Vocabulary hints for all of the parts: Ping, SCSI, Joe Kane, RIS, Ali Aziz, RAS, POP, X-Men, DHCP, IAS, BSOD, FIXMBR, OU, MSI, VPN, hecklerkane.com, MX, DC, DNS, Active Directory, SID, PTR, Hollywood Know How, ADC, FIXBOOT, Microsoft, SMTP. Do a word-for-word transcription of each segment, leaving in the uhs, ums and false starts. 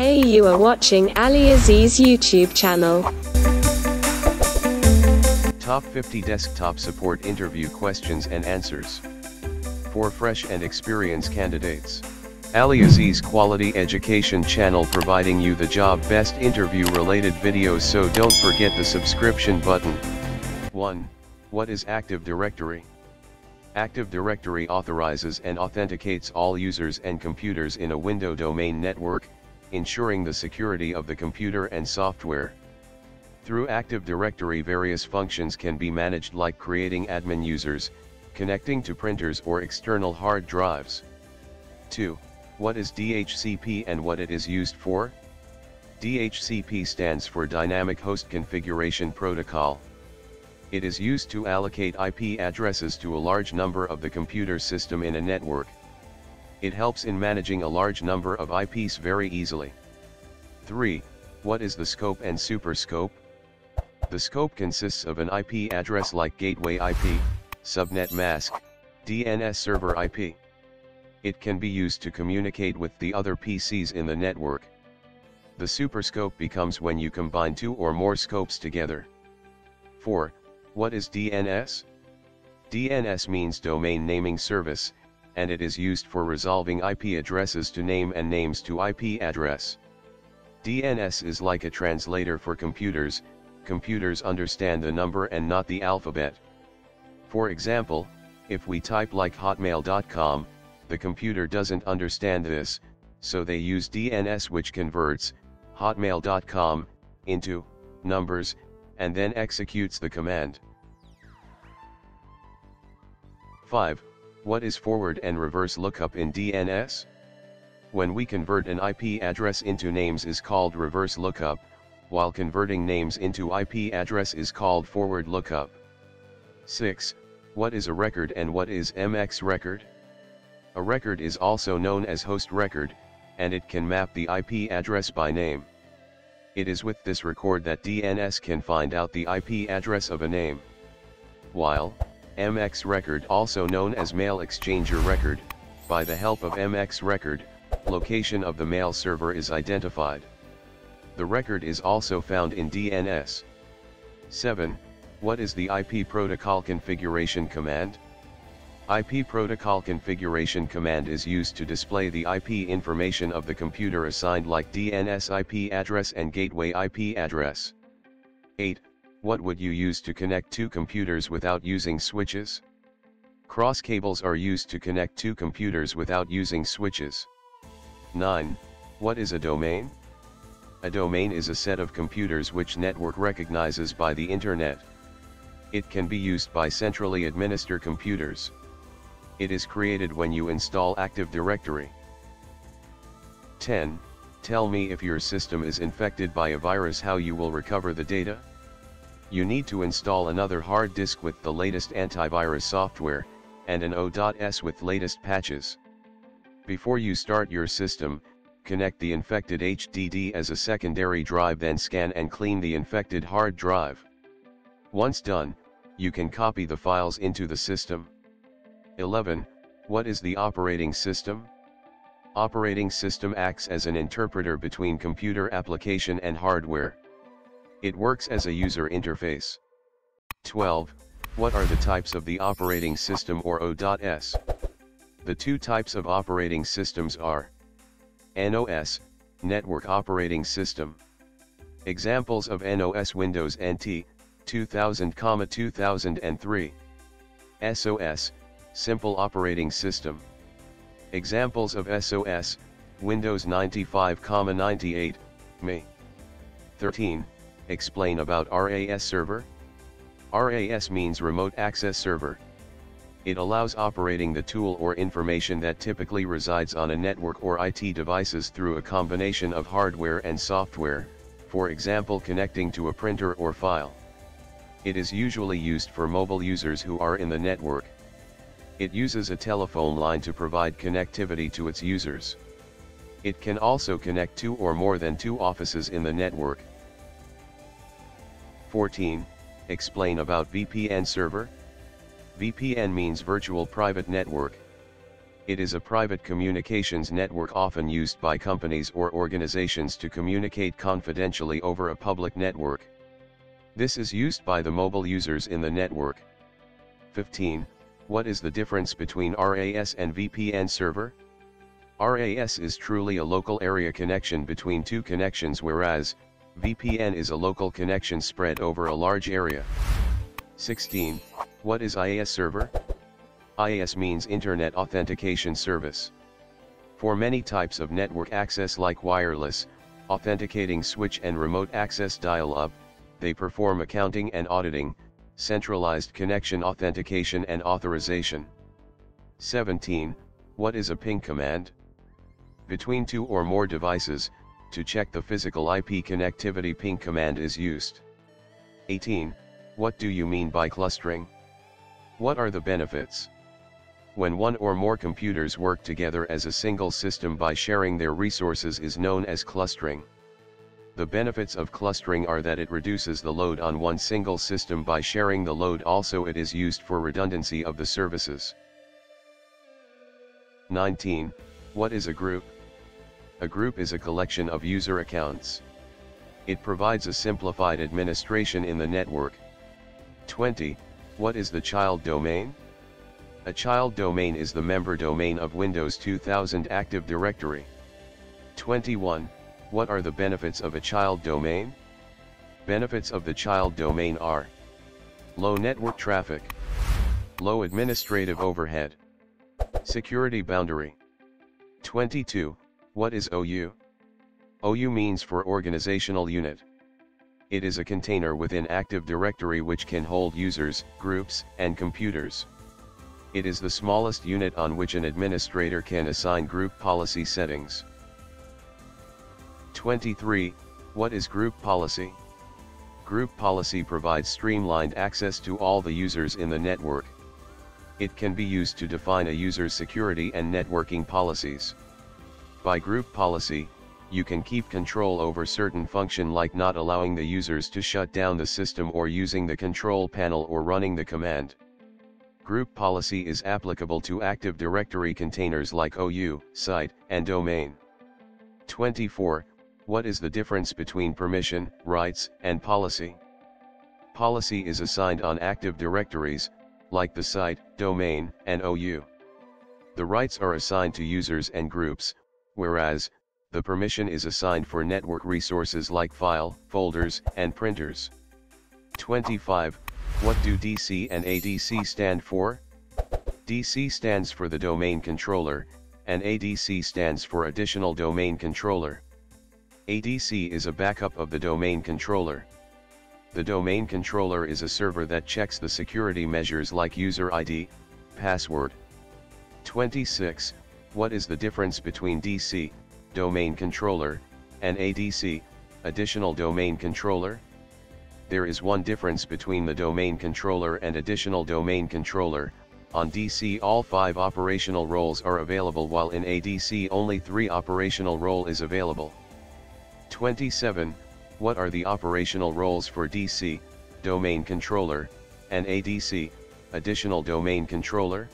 Hey, you are watching Ali Aziz YouTube channel. Top fifty desktop support interview questions and answers for fresh and experienced candidates. Ali Aziz Quality Education channel providing you the job best interview related videos, so don't forget the subscription button. one. What is Active Directory? Active Directory authorizes and authenticates all users and computers in a Windows domain network, ensuring the security of the computer and software. Through Active Directory, various functions can be managed, like creating admin users, connecting to printers or external hard drives. two. What is D H C P and what it is used for? D H C P stands for Dynamic Host Configuration Protocol. It is used to allocate I P addresses to a large number of the computer system in a network. It helps in managing a large number of I Ps very easily. three. What is the scope and super scope? The scope consists of an I P address like gateway I P, subnet mask, D N S server I P. It can be used to communicate with the other P Cs in the network. The super scope becomes when you combine two or more scopes together. four. What is D N S? D N S means Domain Naming Service, and it is used for resolving I P addresses to name and names to I P address. D N S is like a translator for computers. Computers understand the number and not the alphabet. For example, if we type like hotmail dot com, the computer doesn't understand this, so they use D N S, which converts hotmail dot com into numbers and then executes the command. five. What is forward and reverse lookup in D N S? When we convert an I P address into names is called reverse lookup, while converting names into I P address is called forward lookup. six. What is a record and what is M X record? A record is also known as host record, and it can map the I P address by name. It is with this record that D N S can find out the I P address of a name. While, M X record, also known as mail exchanger record, by the help of M X record, location of the mail server is identified. The record is also found in D N S. seven. What is the I P protocol configuration command? I P protocol configuration command is used to display the I P information of the computer assigned, like D N S I P address and gateway I P address. eight. What would you use to connect two computers without using switches? Cross cables are used to connect two computers without using switches. nine. What is a domain? A domain is a set of computers which network recognizes by the internet. It can be used by centrally administered computers. It is created when you install Active Directory. ten. Tell me if your system is infected by a virus, how you will recover the data? You need to install another hard disk with the latest antivirus software, and an O S with latest patches. Before you start your system, connect the infected H D D as a secondary drive, then scan and clean the infected hard drive. Once done, you can copy the files into the system. eleven. What is the operating system? Operating system acts as an interpreter between computer application and hardware. It works as a user interface. twelve. What are the types of the operating system or O S? The two types of operating systems are N O S, Network Operating System. Examples of N O S: Windows N T, two thousand to two thousand three. S O S, Simple Operating System. Examples of S O S: Windows ninety-five to ninety-eight, May. thirteen. Explain about R A S server. R A S means Remote Access Server. It allows operating the tool or information that typically resides on a network or I T devices through a combination of hardware and software, for example connecting to a printer or file. It is usually used for mobile users who are in the network. It uses a telephone line to provide connectivity to its users. It can also connect two or more than two offices in the network. fourteen. Explain about V P N server. V P N means Virtual Private Network. It is a private communications network often used by companies or organizations to communicate confidentially over a public network. This is used by the mobile users in the network. fifteen. What is the difference between R A S and V P N server? R A S is truly a local area connection between two connections, whereas V P N is a local connection spread over a large area. sixteen. What is I A S server? I A S means Internet Authentication Service. For many types of network access like wireless, authenticating switch and remote access dial-up, they perform accounting and auditing, centralized connection authentication and authorization. seventeen. What is a ping command? Between two or more devices, to check the physical I P connectivity, ping command is used. eighteen. What do you mean by clustering? What are the benefits? When one or more computers work together as a single system by sharing their resources is known as clustering. The benefits of clustering are that it reduces the load on one single system by sharing the load. Also, it is used for redundancy of the services. nineteen. What is a group? A group is a collection of user accounts. It provides a simplified administration in the network. twenty. What is the child domain? A child domain is the member domain of Windows two thousand Active Directory. twenty-one. What are the benefits of a child domain? Benefits of the child domain are low network traffic, low administrative overhead, security boundary. twenty-two. What is O U? O U means for organizational unit. It is a container within Active Directory which can hold users, groups, and computers. It is the smallest unit on which an administrator can assign group policy settings. twenty-three. What is group policy? Group policy provides streamlined access to all the users in the network. It can be used to define a user's security and networking policies. By group policy, you can keep control over certain function, like not allowing the users to shut down the system or using the control panel or running the command. Group policy is applicable to Active Directory containers like O U, site, and domain. twenty-four. What is the difference between permission, rights, and policy? Policy is assigned on Active Directories, like the site, domain, and O U. The rights are assigned to users and groups, whereas the permission is assigned for network resources like file, folders, and printers. twenty-five. What do D C and A D C stand for? D C stands for the domain controller, and A D C stands for additional domain controller. A D C is a backup of the domain controller. The domain controller is a server that checks the security measures like user I D, password. twenty-six. What is the difference between D C, domain controller, and A D C, additional domain controller? There is one difference between the domain controller and additional domain controller. On D C all five operational roles are available, while in A D C only three operational role is available. twenty-seven. What are the operational roles for D C, domain controller, and A D C, additional domain controller?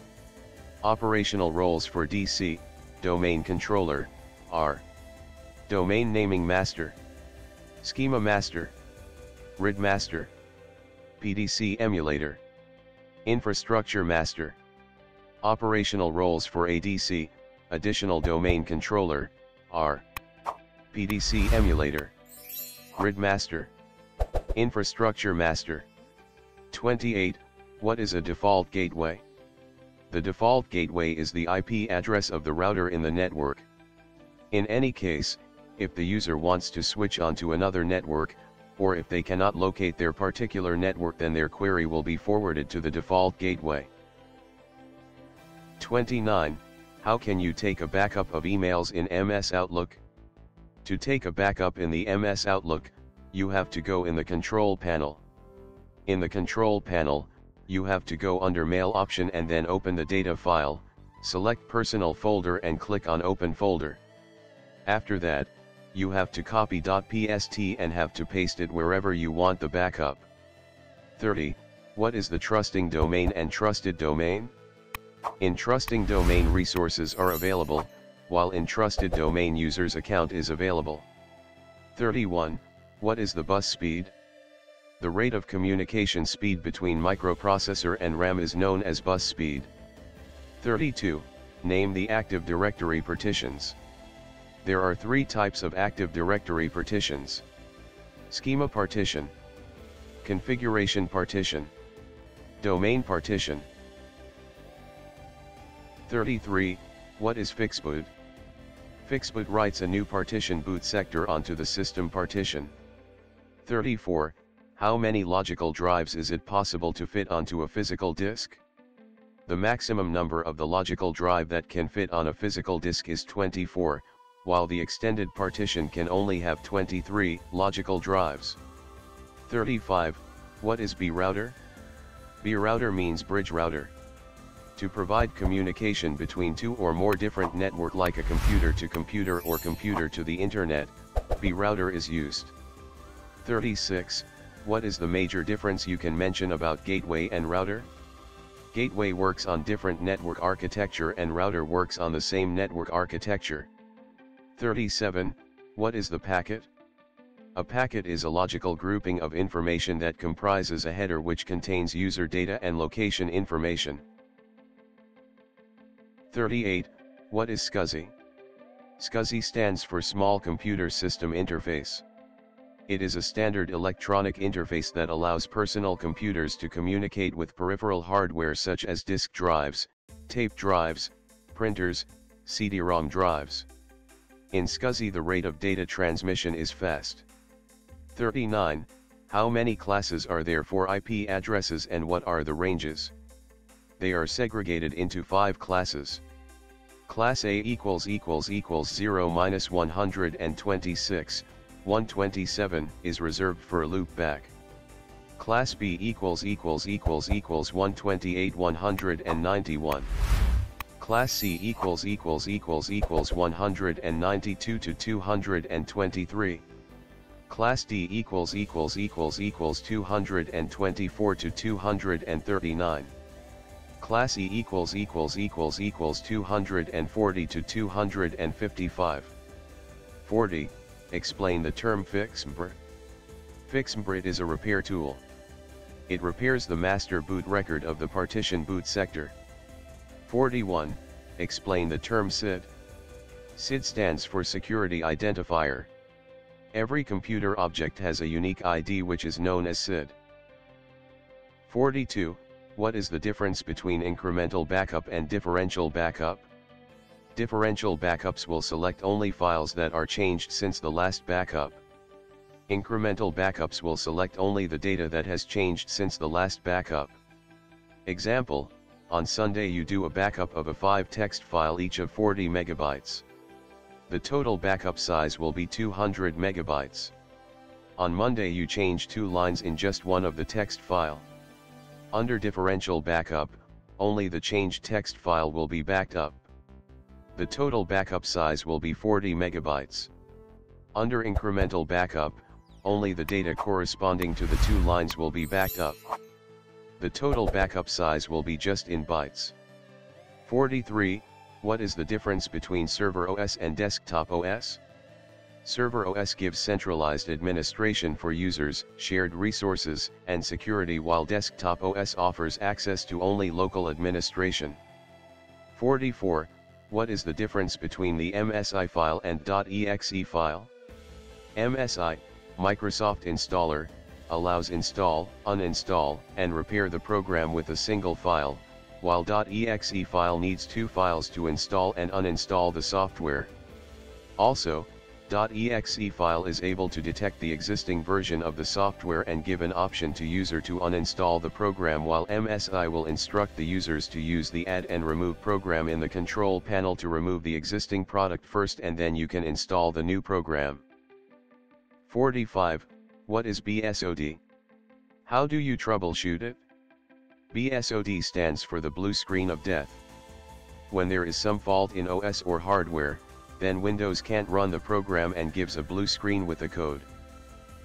Operational roles for D C, domain controller, are Domain Naming Master, Schema Master, R I D Master, P D C Emulator, Infrastructure Master. Operational roles for A D C, additional domain controller, are P D C Emulator, R I D Master, Infrastructure Master. twenty-eight. What is a default gateway? The default gateway is the I P address of the router in the network. In any case, if the user wants to switch onto another network, or if they cannot locate their particular network, then their query will be forwarded to the default gateway. twenty-nine. How can you take a backup of emails in M S Outlook? To take a backup in the M S Outlook, you have to go in the control panel. In the control panel, you have to go under Mail option and then open the data file, select Personal folder and click on Open folder. After that, you have to copy .pst and have to paste it wherever you want the backup. thirty. What is the trusting domain and trusted domain? Entrusting domain resources are available, while entrusted domain user's account is available. thirty-one. What is the bus speed? The rate of communication speed between microprocessor and RAM is known as bus speed. thirty-two. Name the Active Directory partitions. There are three types of Active Directory partitions. Schema partition, configuration partition, domain partition. thirty-three. What is FIXBOOT? FIXBOOT writes a new partition boot sector onto the system partition. thirty-four. How many logical drives is it possible to fit onto a physical disk? The maximum number of the logical drive that can fit on a physical disk is twenty-four, while the extended partition can only have twenty-three logical drives. thirty-five. What is B router? B router means bridge router. To provide communication between two or more different network like a computer to computer or computer to the internet, B router is used. thirty-six. What is the major difference you can mention about gateway and router? Gateway works on different network architecture and router works on the same network architecture. thirty-seven. What is the packet? A packet is a logical grouping of information that comprises a header which contains user data and location information. thirty-eight. What is SCSI? SCSI stands for Small Computer System Interface. It is a standard electronic interface that allows personal computers to communicate with peripheral hardware such as disk drives, tape drives, printers, C D ROM drives. In SCSI the rate of data transmission is fast. thirty-nine. How many classes are there for I P addresses and what are the ranges? They are segregated into five classes. Class A equals equals equals zero minus one twenty-six, one twenty-seven is reserved for loopback. Class B equals equals equals equals one twenty-eight, one ninety-one. Class C equals equals equals equals one ninety-two to two twenty-three. Class D equals equals equals equals two twenty-four to two thirty-nine. Class E equals equals equals equals two forty to two fifty-five. forty. Explain the term FIXMBR. FIXMBR is a repair tool. It repairs the master boot record of the partition boot sector. forty-one. Explain the term S I D. S I D stands for Security Identifier. Every computer object has a unique I D which is known as S I D. forty-two. What is the difference between incremental backup and differential backup? Differential backups will select only files that are changed since the last backup. Incremental backups will select only the data that has changed since the last backup. Example, on Sunday you do a backup of a five text file each of forty megabytes. The total backup size will be two hundred megabytes. On Monday you change two lines in just one of the text file. Under differential backup, only the changed text file will be backed up. The total backup size will be forty megabytes. Under incremental backup, only the data corresponding to the two lines will be backed up. The total backup size will be just in bytes. forty-three. What is the difference between server O S and desktop O S? Server O S gives centralized administration for users, shared resources, and security while desktop O S offers access to only local administration. forty-four. What is the difference between the M S I file and .exe file? M S I, Microsoft Installer, allows install, uninstall, and repair the program with a single file, while .exe file needs two files to install and uninstall the software. Also, .exe file is able to detect the existing version of the software and give an option to user to uninstall the program, while M S I will instruct the users to use the add and remove program in the control panel to remove the existing product first and then you can install the new program. forty-five. What is B S O D? How do you troubleshoot it? B S O D stands for the blue screen of death. When there is some fault in O S or hardware, then Windows can't run the program and gives a blue screen with the code.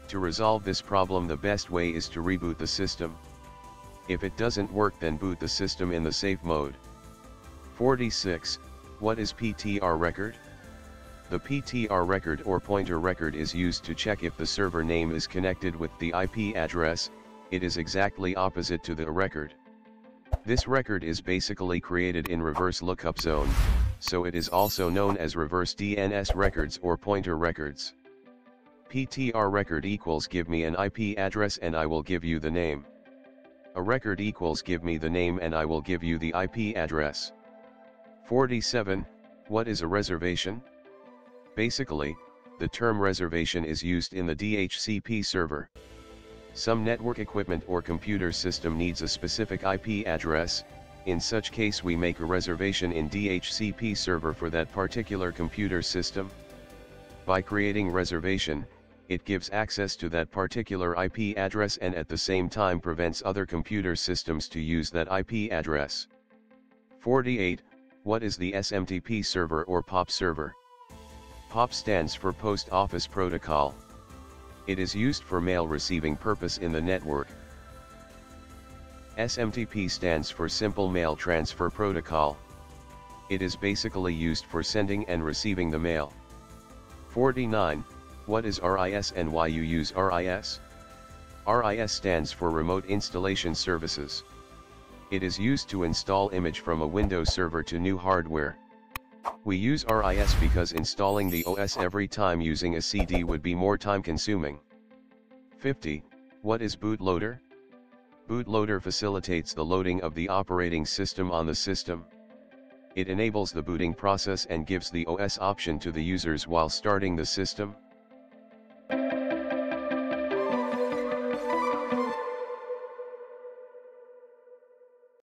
To resolve this problem, the best way is to reboot the system. If it doesn't work, then boot the system in the safe mode. forty-six. What is P T R record? The P T R record or pointer record is used to check if the server name is connected with the I P address. It is exactly opposite to the record. This record is basically created in reverse lookup zone, so it is also known as reverse D N S records or pointer records. P T R record equals give me an I P address and I will give you the name. A record equals give me the name and I will give you the I P address. forty-seven. What is a reservation? Basically, the term reservation is used in the D H C P server. Some network equipment or computer system needs a specific I P address. In such case we make a reservation in D H C P server for that particular computer system. By creating reservation, it gives access to that particular I P address and at the same time prevents other computer systems to use that I P address. forty-eight. What is the S M T P server or POP server? POP stands for Post Office Protocol. It is used for mail receiving purpose in the network. S M T P stands for Simple Mail Transfer Protocol. It is basically used for sending and receiving the mail. forty-nine. What is R I S and why you use R I S? R I S stands for Remote Installation Services. It is used to install image from a Windows server to new hardware. We use R I S because installing the O S every time using a C D would be more time consuming. fifty. What is bootloader? Bootloader facilitates the loading of the operating system on the system. It enables the booting process and gives the O S option to the users while starting the system.